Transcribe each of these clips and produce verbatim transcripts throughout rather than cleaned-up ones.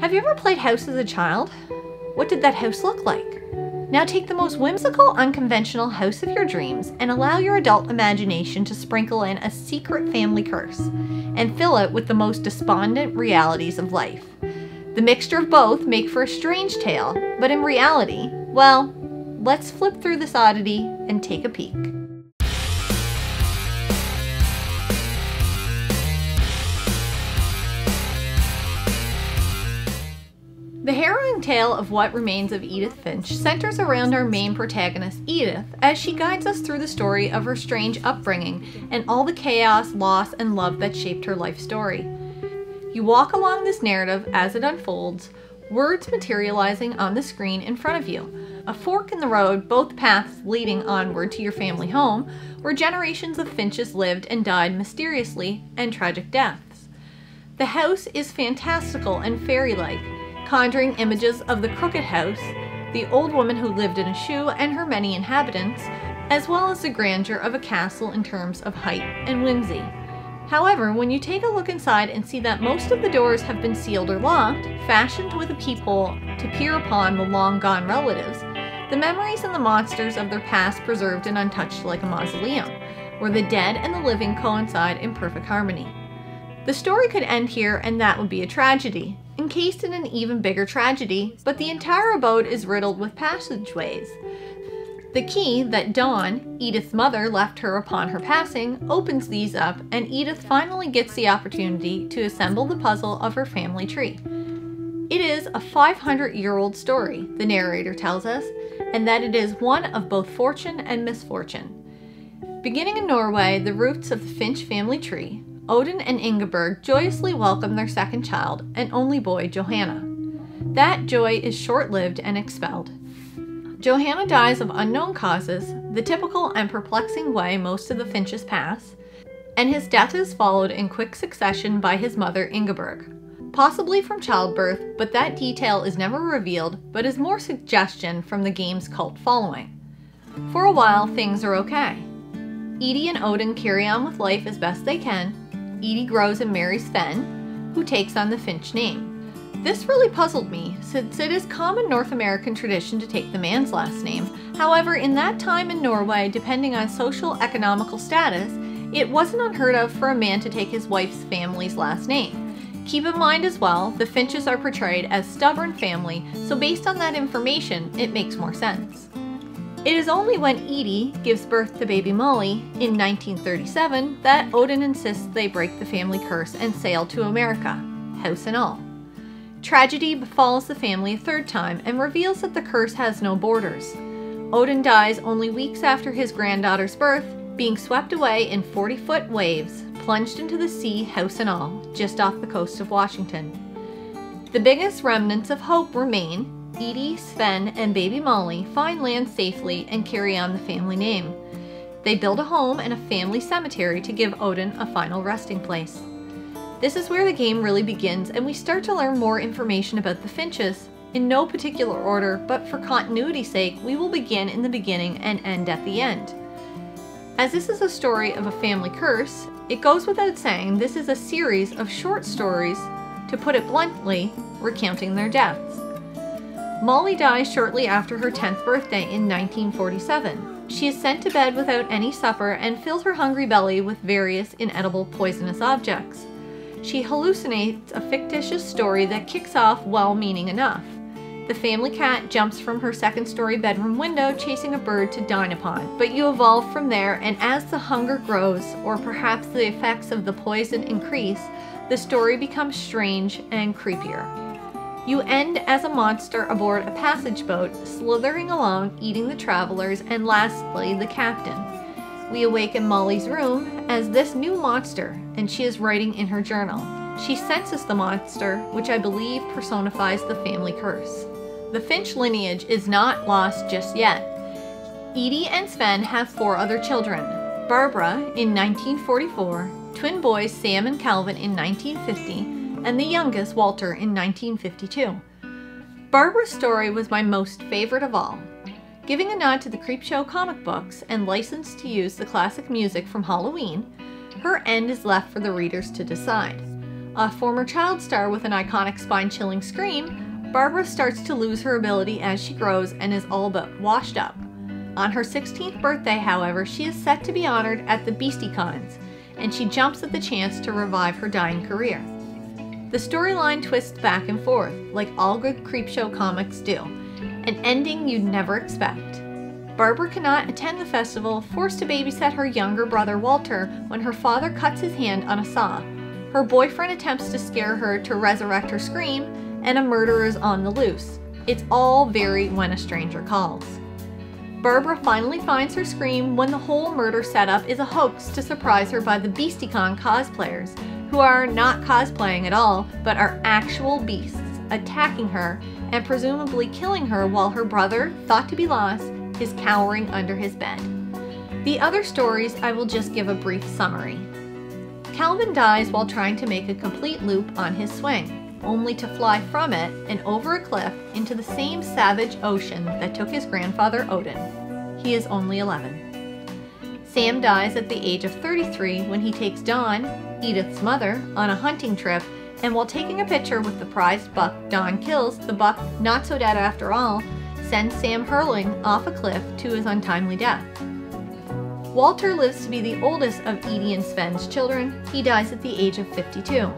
Have you ever played house as a child? What did that house look like? Now take the most whimsical, unconventional house of your dreams and allow your adult imagination to sprinkle in a secret family curse and fill it with the most despondent realities of life. The mixture of both make for a strange tale, but in reality, well, let's flip through this oddity and take a peek. The harrowing tale of What Remains of Edith Finch centers around our main protagonist, Edith, as she guides us through the story of her strange upbringing and all the chaos, loss, and love that shaped her life story. You walk along this narrative as it unfolds, words materializing on the screen in front of you. A fork in the road, both paths leading onward to your family home, where generations of Finches lived and died mysteriously and tragic deaths. The house is fantastical and fairy-like, conjuring images of the Crooked House, the old woman who lived in a shoe and her many inhabitants, as well as the grandeur of a castle in terms of height and whimsy. However, when you take a look inside and see that most of the doors have been sealed or locked, fashioned with a peephole to peer upon the long-gone relatives, the memories and the monsters of their past preserved and untouched like a mausoleum, where the dead and the living coincide in perfect harmony. The story could end here and that would be a tragedy, encased in an even bigger tragedy, but the entire abode is riddled with passageways. The key that Dawn, Edith's mother, left her upon her passing opens these up, and Edith finally gets the opportunity to assemble the puzzle of her family tree. It is a five hundred year old story, the narrator tells us, and that it is one of both fortune and misfortune. Beginning in Norway, the roots of the Finch family tree, Odin and Ingeborg joyously welcome their second child, an only boy, Johanna. That joy is short-lived and expelled. Johanna dies of unknown causes, the typical and perplexing way most of the Finches pass, and his death is followed in quick succession by his mother, Ingeborg, possibly from childbirth, but that detail is never revealed, but is more suggestion from the game's cult following. For a while, things are okay. Edie and Odin carry on with life as best they can. Edie grows and marries Fenn, who takes on the Finch name. This really puzzled me, since it is common North American tradition to take the man's last name. However, in that time in Norway, depending on social economical status, it wasn't unheard of for a man to take his wife's family's last name. Keep in mind as well, the Finches are portrayed as stubborn family, so based on that information, it makes more sense. It is only when Edie gives birth to baby Molly in nineteen thirty-seven that Odin insists they break the family curse and sail to America, house and all. Tragedy befalls the family a third time and reveals that the curse has no borders. Odin dies only weeks after his granddaughter's birth, being swept away in forty foot waves, plunged into the sea, house and all, just off the coast of Washington. The biggest remnants of hope remain. Edie, Sven, and baby Molly find land safely and carry on the family name. They build a home and a family cemetery to give Odin a final resting place. This is where the game really begins, and we start to learn more information about the Finches, in no particular order, but for continuity's sake, we will begin in the beginning and end at the end. As this is a story of a family curse, it goes without saying this is a series of short stories, to put it bluntly, recounting their deaths. Molly dies shortly after her tenth birthday in nineteen forty-seven. She is sent to bed without any supper and fills her hungry belly with various inedible poisonous objects. She hallucinates a fictitious story that kicks off well-meaning enough. The family cat jumps from her second-story bedroom window chasing a bird to dine upon, but you evolve from there, and as the hunger grows, or perhaps the effects of the poison increase, the story becomes strange and creepier. You end as a monster aboard a passage boat, slithering along, eating the travelers, and lastly, the captain. We awaken Molly's room as this new monster, and she is writing in her journal. She senses the monster, which I believe personifies the family curse. The Finch lineage is not lost just yet. Edie and Sven have four other children. Barbara in nineteen forty-four, twin boys Sam and Calvin in nineteen fifty, and the youngest, Walter, in nineteen fifty-two. Barbara's story was my most favorite of all. Giving a nod to the Creepshow comic books and licensed to use the classic music from Halloween, her end is left for the readers to decide. a former child star with an iconic spine-chilling scream, Barbara starts to lose her ability as she grows and is all but washed up. On her sixteenth birthday, however, she is set to be honored at the Beastie Cons, and she jumps at the chance to revive her dying career. The storyline twists back and forth, like all good Creepshow comics do, an ending you'd never expect. Barbara cannot attend the festival, forced to babysit her younger brother Walter when her father cuts his hand on a saw. Her boyfriend attempts to scare her to resurrect her scream, and a murderer is on the loose. It's all very When a Stranger Calls. Barbara finally finds her scream when the whole murder setup is a hoax to surprise her by the BeastieCon cosplayers, who are not cosplaying at all, but are actual beasts, attacking her and presumably killing her while her brother, thought to be lost, is cowering under his bed. The other stories I will just give a brief summary. Calvin dies while trying to make a complete loop on his swing, only to fly from it and over a cliff into the same savage ocean that took his grandfather Odin. He is only eleven. Sam dies at the age of thirty-three when he takes Dawn, Edith's mother, on a hunting trip, and while taking a picture with the prized buck Dawn kills, the buck, not so dead after all, sends Sam hurling off a cliff to his untimely death. Walter lives to be the oldest of Edie and Sven's children. He dies at the age of fifty-two.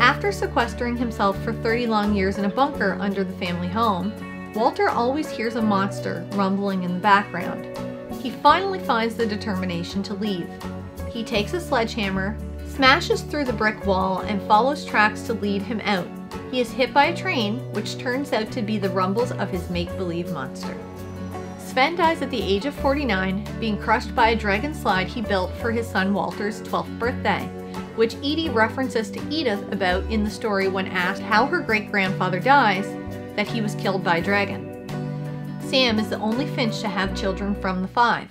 After sequestering himself for thirty long years in a bunker under the family home, Walter always hears a monster rumbling in the background. He finally finds the determination to leave. He takes a sledgehammer, smashes through the brick wall, and follows tracks to lead him out. He is hit by a train, which turns out to be the rumbles of his make-believe monster. Sven dies at the age of forty-nine, being crushed by a dragon slide he built for his son Walter's twelfth birthday, which Edie references to Edith about in the story when asked how her great-grandfather dies, that he was killed by a dragon. Sam is the only Finch to have children from the five.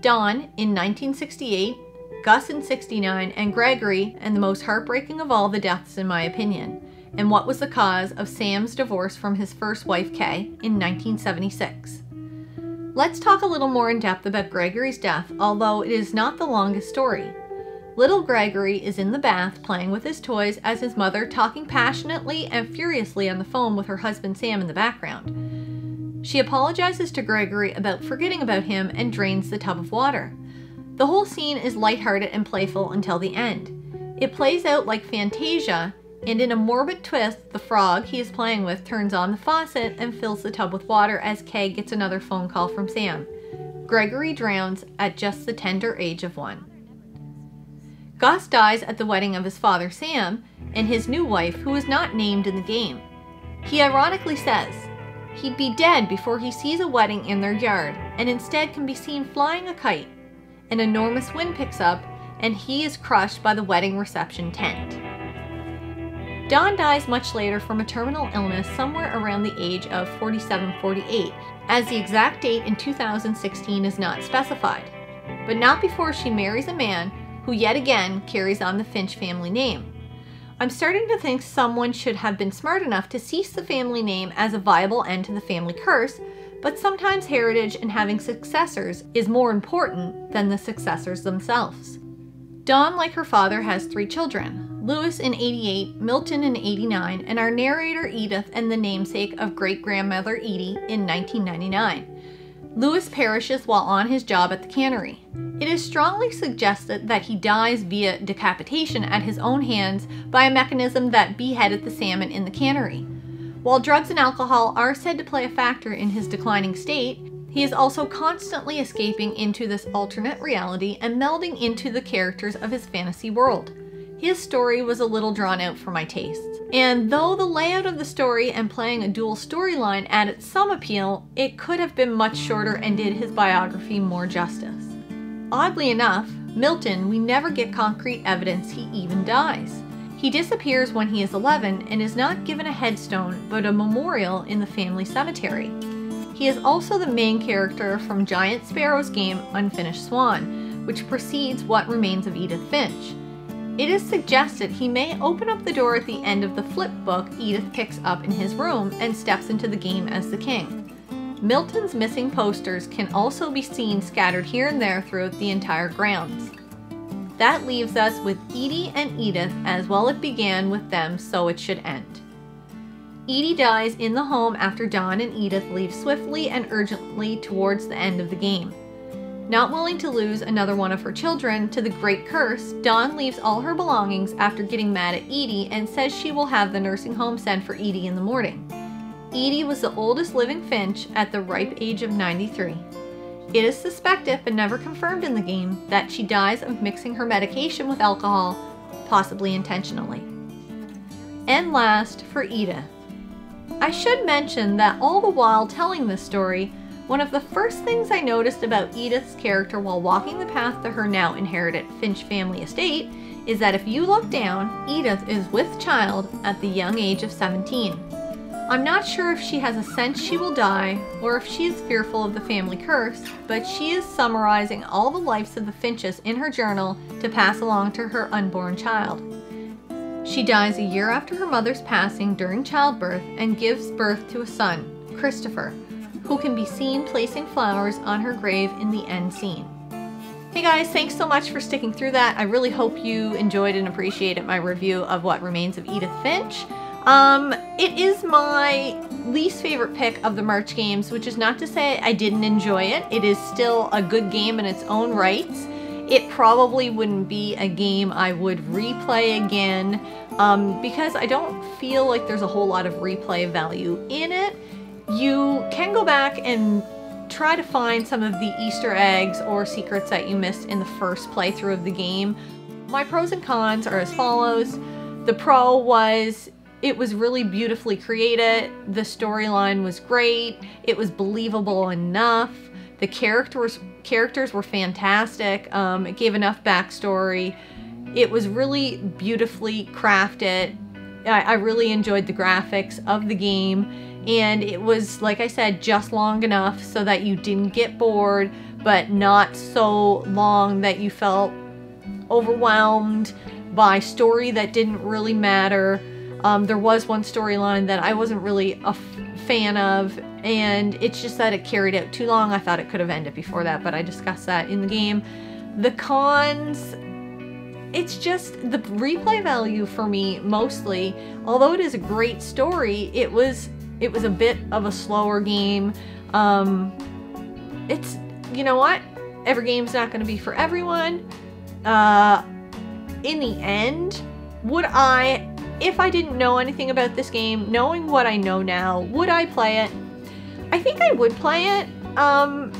Dawn in nineteen sixty-eight, Gus in sixty-nine, and Gregory, and the most heartbreaking of all the deaths in my opinion, and what was the cause of Sam's divorce from his first wife Kay in nineteen seventy-six. Let's talk a little more in depth about Gregory's death, although it is not the longest story. Little Gregory is in the bath playing with his toys as his mother talking passionately and furiously on the phone with her husband Sam in the background. She apologizes to Gregory about forgetting about him and drains the tub of water. The whole scene is lighthearted and playful until the end. It plays out like Fantasia, and in a morbid twist, the frog he is playing with turns on the faucet and fills the tub with water as Kay gets another phone call from Sam. Gregory drowns at just the tender age of one. Gus dies at the wedding of his father Sam and his new wife, who is not named in the game. He ironically says he'd be dead before he sees a wedding in their yard, and instead can be seen flying a kite. An enormous wind picks up and he is crushed by the wedding reception tent. Dawn dies much later from a terminal illness somewhere around the age of forty-seven forty-eight, as the exact date in two thousand sixteen is not specified, but not before she marries a man who yet again carries on the Finch family name. I'm starting to think someone should have been smart enough to cease the family name as a viable end to the family curse, but sometimes heritage and having successors is more important than the successors themselves. Dawn, like her father, has three children: Lewis in eighty-eight, Milton in eighty-nine, and our narrator Edith and the namesake of great-grandmother Edie in nineteen ninety-nine. Lewis perishes while on his job at the cannery. It is strongly suggested that he dies via decapitation at his own hands by a mechanism that beheaded the salmon in the cannery. While drugs and alcohol are said to play a factor in his declining state, he is also constantly escaping into this alternate reality and melding into the characters of his fantasy world. His story was a little drawn out for my tastes, and though the layout of the story and playing a dual storyline added some appeal, it could have been much shorter and did his biography more justice. Oddly enough, Milton, we never get concrete evidence he even dies. He disappears when he is eleven and is not given a headstone but a memorial in the family cemetery. He is also the main character from Giant Sparrow's game Unfinished Swan, which precedes What Remains of Edith Finch. It is suggested he may open up the door at the end of the flip book Edith picks up in his room and steps into the game as the king. Milton's missing posters can also be seen scattered here and there throughout the entire grounds. That leaves us with Edie and Edith, as well it began with them, so it should end. Edie dies in the home after Dawn and Edith leave swiftly and urgently towards the end of the game. Not willing to lose another one of her children to the Great Curse, Dawn leaves all her belongings after getting mad at Edie and says she will have the nursing home send for Edie in the morning. Edie was the oldest living Finch at the ripe age of ninety-three. It is suspected, but never confirmed in the game, that she dies of mixing her medication with alcohol, possibly intentionally. And last, for Edith. I should mention that all the while telling this story, one of the first things I noticed about Edith's character while walking the path to her now inherited Finch family estate is that if you look down, Edith is with child at the young age of seventeen. I'm not sure if she has a sense she will die or if she is fearful of the family curse, but she is summarizing all the lives of the Finches in her journal to pass along to her unborn child. She dies a year after her mother's passing during childbirth and gives birth to a son, Christopher, who can be seen placing flowers on her grave in the end scene. Hey guys, thanks so much for sticking through that. I really hope you enjoyed and appreciated my review of What Remains of Edith Finch. Um, it is my least favorite pick of the March games, which is not to say I didn't enjoy it. It is still a good game in its own rights. It probably wouldn't be a game I would replay again, um, because I don't feel like there's a whole lot of replay value in it. You can go back and try to find some of the Easter eggs or secrets that you missed in the first playthrough of the game. My pros and cons are as follows. The pro was it was really beautifully created, the storyline was great, it was believable enough, the characters, characters were fantastic, um, it gave enough backstory, it was really beautifully crafted, I, I really enjoyed the graphics of the game, and it was, like I said, just long enough so that you didn't get bored, but not so long that you felt overwhelmed by story that didn't really matter. Um, there was one storyline that I wasn't really a fan of, and it's just that it carried out too long. I thought it could have ended before that, but I discussed that in the game. The cons, it's just the replay value for me mostly. Although it is a great story, it was it was a bit of a slower game. Um, it's, you know what? Every game's not going to be for everyone. Uh, in the end, would I... If I didn't know anything about this game, knowing what I know now, would I play it? I think I would play it, um,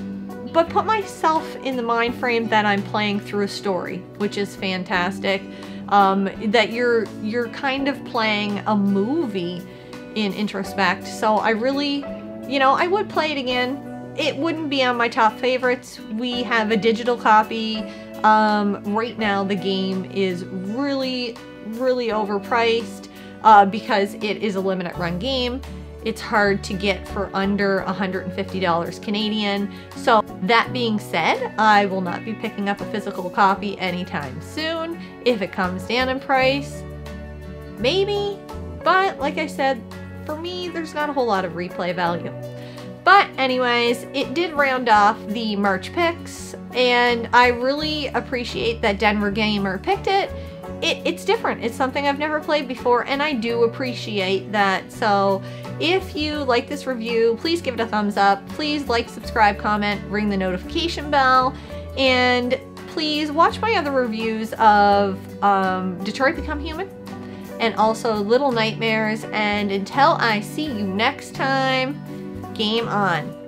but put myself in the mind frame that I'm playing through a story, which is fantastic. Um, that you're you're kind of playing a movie in introspect. So I really, you know, I would play it again. It wouldn't be on my top favorites. We have a digital copy. Um, right now the game is really... really overpriced uh, because it is a limited run game. It's hard to get for under one hundred fifty dollars Canadian. So that being said, I will not be picking up a physical copy anytime soon. If it comes down in price, maybe. But like I said, for me, there's not a whole lot of replay value. But anyways, it did round off the March picks, and I really appreciate that Denver Gamer picked it. It, it's different. It's something I've never played before, and I do appreciate that. So if you like this review, please give it a thumbs up. Please like, subscribe, comment, ring the notification bell, and please watch my other reviews of um, Detroit Become Human and also Little Nightmares. And until I see you next time, game on.